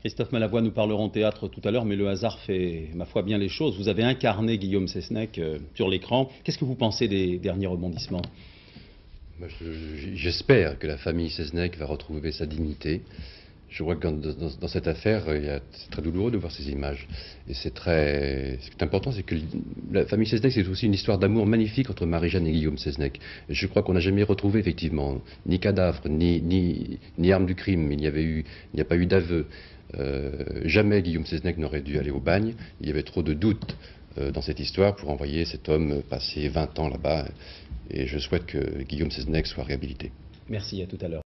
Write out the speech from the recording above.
Christophe Malavoy, nous parlerons théâtre tout à l'heure, mais le hasard fait, ma foi, bien les choses. Vous avez incarné Guillaume Seznec sur l'écran. Qu'est-ce que vous pensez des derniers rebondissements? J'espère que la famille Seznec va retrouver sa dignité. Je vois que dans cette affaire, c'est très douloureux de voir ces images. Et c'est très... Ce qui est important, c'est que la famille Seznec, c'est aussi une histoire d'amour magnifique entre Marie-Jeanne et Guillaume Seznec. Et je crois qu'on n'a jamais retrouvé, effectivement, ni cadavre, ni arme du crime. Il n'y a pas eu d'aveu. Jamais Guillaume Seznec n'aurait dû aller au bagne. Il y avait trop de doutes dans cette histoire pour envoyer cet homme passer 20 ans là-bas. Et je souhaite que Guillaume Seznec soit réhabilité. Merci, à tout à l'heure.